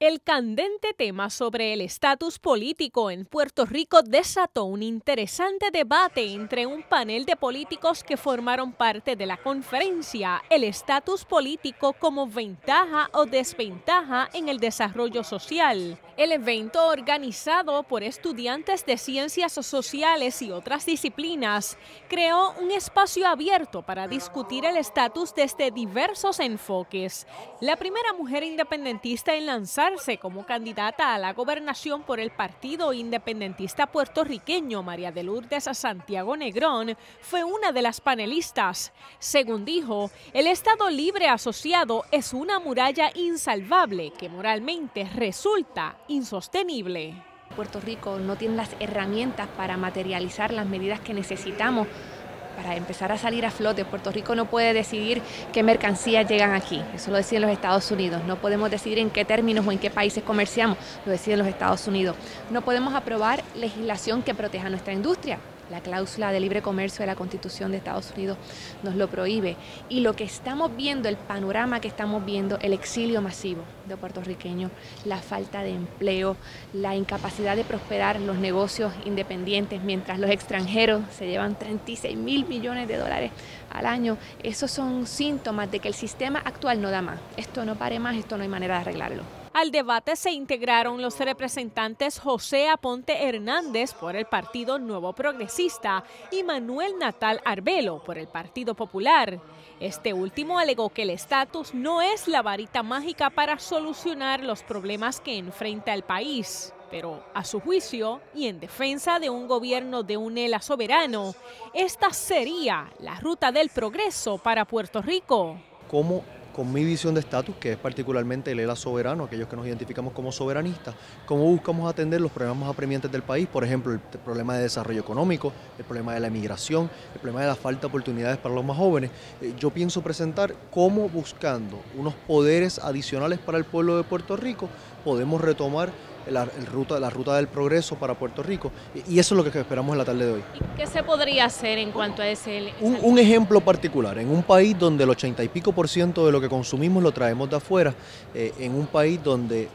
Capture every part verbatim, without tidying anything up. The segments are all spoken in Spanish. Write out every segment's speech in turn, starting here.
El candente tema sobre el estatus político en Puerto Rico desató un interesante debate entre un panel de políticos que formaron parte de la conferencia El estatus político como ventaja o desventaja en el desarrollo social. El evento, organizado por estudiantes de ciencias sociales y otras disciplinas, creó un espacio abierto para discutir el estatus desde diversos enfoques. La primera mujer independentista en lanzar como candidata a la gobernación por el Partido Independentista Puertorriqueño, María de Lourdes Santiago Negrón, fue una de las panelistas. Según dijo, el Estado Libre Asociado es una muralla insalvable que moralmente resulta insostenible. Puerto Rico no tiene las herramientas para materializar las medidas que necesitamos para empezar a salir a flote. Puerto Rico no puede decidir qué mercancías llegan aquí, eso lo deciden los Estados Unidos. No podemos decidir en qué términos o en qué países comerciamos, lo deciden los Estados Unidos. No podemos aprobar legislación que proteja nuestra industria. La cláusula de libre comercio de la Constitución de Estados Unidos nos lo prohíbe. Y lo que estamos viendo, el panorama que estamos viendo, el exilio masivo de puertorriqueños, la falta de empleo, la incapacidad de prosperar los negocios independientes, mientras los extranjeros se llevan treinta y seis mil millones de dólares al año. Esos son síntomas de que el sistema actual no da más. Esto no pare más, esto no hay manera de arreglarlo. Al debate se integraron los representantes José Aponte Hernández por el Partido Nuevo Progresista y Manuel Natal Arbelo por el Partido Popular. Este último alegó que el estatus no es la varita mágica para solucionar los problemas que enfrenta el país. Pero a su juicio y en defensa de un gobierno de un E L A soberano, esta sería la ruta del progreso para Puerto Rico. ¿Cómo? Con mi visión de estatus, que es particularmente el E L A soberano, aquellos que nos identificamos como soberanistas, cómo buscamos atender los problemas más apremiantes del país, por ejemplo, el problema de desarrollo económico, el problema de la emigración, el problema de la falta de oportunidades para los más jóvenes. Yo pienso presentar cómo, buscando unos poderes adicionales para el pueblo de Puerto Rico, podemos retomar la, el ruta, la ruta del progreso para Puerto Rico, y eso es lo que esperamos en la tarde de hoy. ¿Y qué se podría hacer en cuanto a ese...? Un, un ejemplo particular, en un país donde el ochenta y pico por ciento de lo que consumimos lo traemos de afuera, eh, en un país donde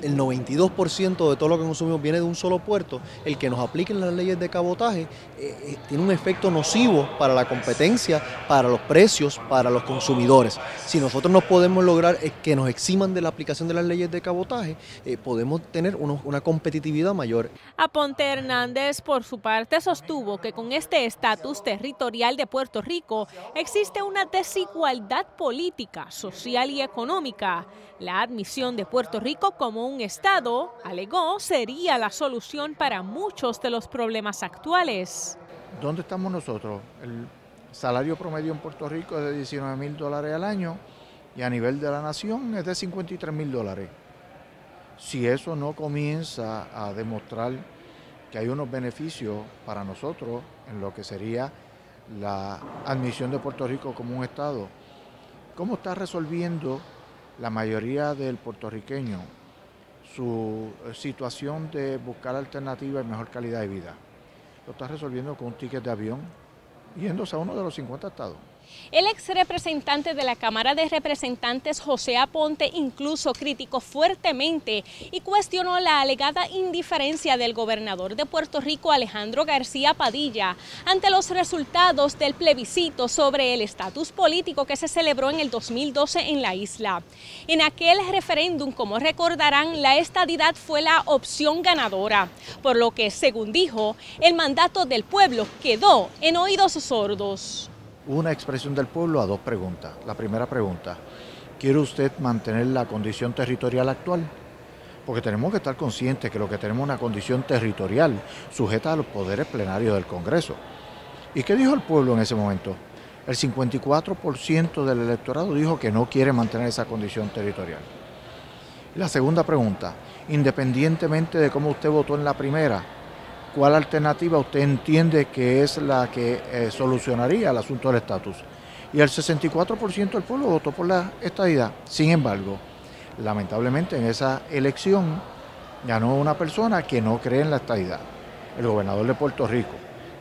el noventa y dos por ciento de todo lo que consumimos viene de un solo puerto, el que nos apliquen las leyes de cabotaje eh, tiene un efecto nocivo para la competencia, para los precios, para los consumidores. Si nosotros no podemos lograr eh, que nos eximan de la aplicación de las leyes de cabotaje, eh, podemos tener uno, una competitividad mayor. Aponte Hernández, por su parte, sostuvo que con este estatus territorial de Puerto Rico existe una desigualdad política, social y económica. La admisión de Puerto Rico como un Un Estado, alegó, sería la solución para muchos de los problemas actuales. ¿Dónde estamos nosotros? El salario promedio en Puerto Rico es de diecinueve mil dólares al año y a nivel de la nación es de cincuenta y tres mil dólares. Si eso no comienza a demostrar que hay unos beneficios para nosotros en lo que sería la admisión de Puerto Rico como un Estado, ¿cómo está resolviendo la mayoría del puertorriqueño su situación de buscar alternativas y mejor calidad de vida? Lo está resolviendo con un ticket de avión, yéndose a uno de los cincuenta estados. El ex representante de la Cámara de Representantes, José Aponte, incluso criticó fuertemente y cuestionó la alegada indiferencia del gobernador de Puerto Rico, Alejandro García Padilla, ante los resultados del plebiscito sobre el estatus político que se celebró en el dos mil doce en la isla. En aquel referéndum, como recordarán, la estadidad fue la opción ganadora, por lo que, según dijo, el mandato del pueblo quedó en oídos sordos. Una expresión del pueblo a dos preguntas. La primera pregunta, ¿quiere usted mantener la condición territorial actual? Porque tenemos que estar conscientes que lo que tenemos es una condición territorial sujeta a los poderes plenarios del Congreso. ¿Y qué dijo el pueblo en ese momento? El cincuenta y cuatro por ciento del electorado dijo que no quiere mantener esa condición territorial. La segunda pregunta, independientemente de cómo usted votó en la primera, ¿cuál alternativa usted entiende que es la que eh, solucionaría el asunto del estatus? Y el sesenta y cuatro por ciento del pueblo votó por la estadidad. Sin embargo, lamentablemente en esa elección ganó una persona que no cree en la estadidad, el gobernador de Puerto Rico.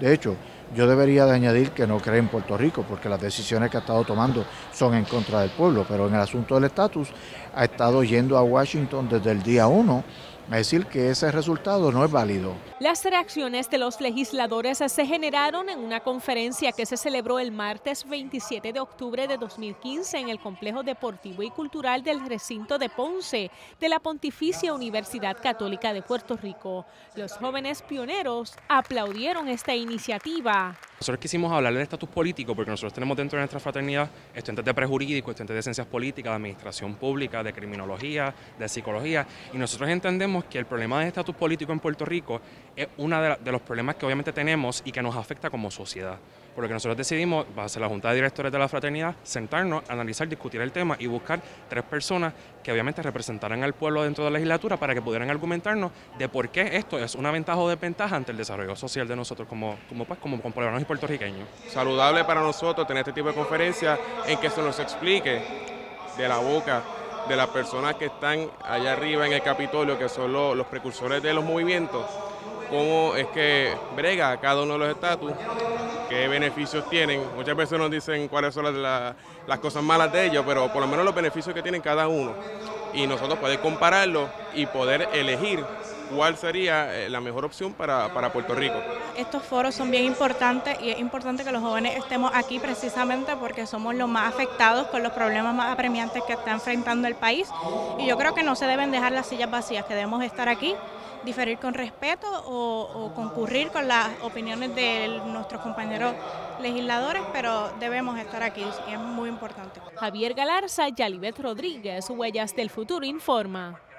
De hecho, Yo debería de añadir que no cree en Puerto Rico, porque las decisiones que ha estado tomando son en contra del pueblo, pero en el asunto del estatus ha estado yendo a Washington desde el día uno, es decir, que ese resultado no es válido. Las reacciones de los legisladores se generaron en una conferencia que se celebró el martes veintisiete de octubre de dos mil quince en el Complejo Deportivo y Cultural del Recinto de Ponce de la Pontificia Universidad Católica de Puerto Rico. Los jóvenes pioneros aplaudieron esta iniciativa. Nosotros quisimos hablar del estatus político porque nosotros tenemos dentro de nuestra fraternidad estudiantes de prejurídico, estudiantes de ciencias políticas, de administración pública, de criminología, de psicología, y nosotros entendemos que el problema del estatus político en Puerto Rico es uno de, de los problemas que obviamente tenemos y que nos afecta como sociedad. Por lo que nosotros decidimos, base la Junta de Directores de la Fraternidad, sentarnos, analizar, discutir el tema y buscar tres personas que obviamente representaran al pueblo dentro de la legislatura para que pudieran argumentarnos de por qué esto es una ventaja o desventaja ante el desarrollo social de nosotros como, como, pues, como pueblos puertorriqueños. Saludable para nosotros tener este tipo de conferencias en que se nos explique de la boca de las personas que están allá arriba en el Capitolio, que son los, los precursores de los movimientos, cómo es que brega cada uno de los estatus, qué beneficios tienen. Muchas veces nos dicen cuáles son las, las cosas malas de ellos, pero por lo menos los beneficios que tienen cada uno. Y nosotros poder compararlo y poder elegir cuál sería la mejor opción para, para Puerto Rico. Estos foros son bien importantes y es importante que los jóvenes estemos aquí precisamente porque somos los más afectados con los problemas más apremiantes que está enfrentando el país, y yo creo que no se deben dejar las sillas vacías, que debemos estar aquí, diferir con respeto o, o concurrir con las opiniones de nuestros compañeros legisladores, pero debemos estar aquí y es muy importante. Javier Galarza, Yalibet Rodríguez, Huellas del Futuro informa.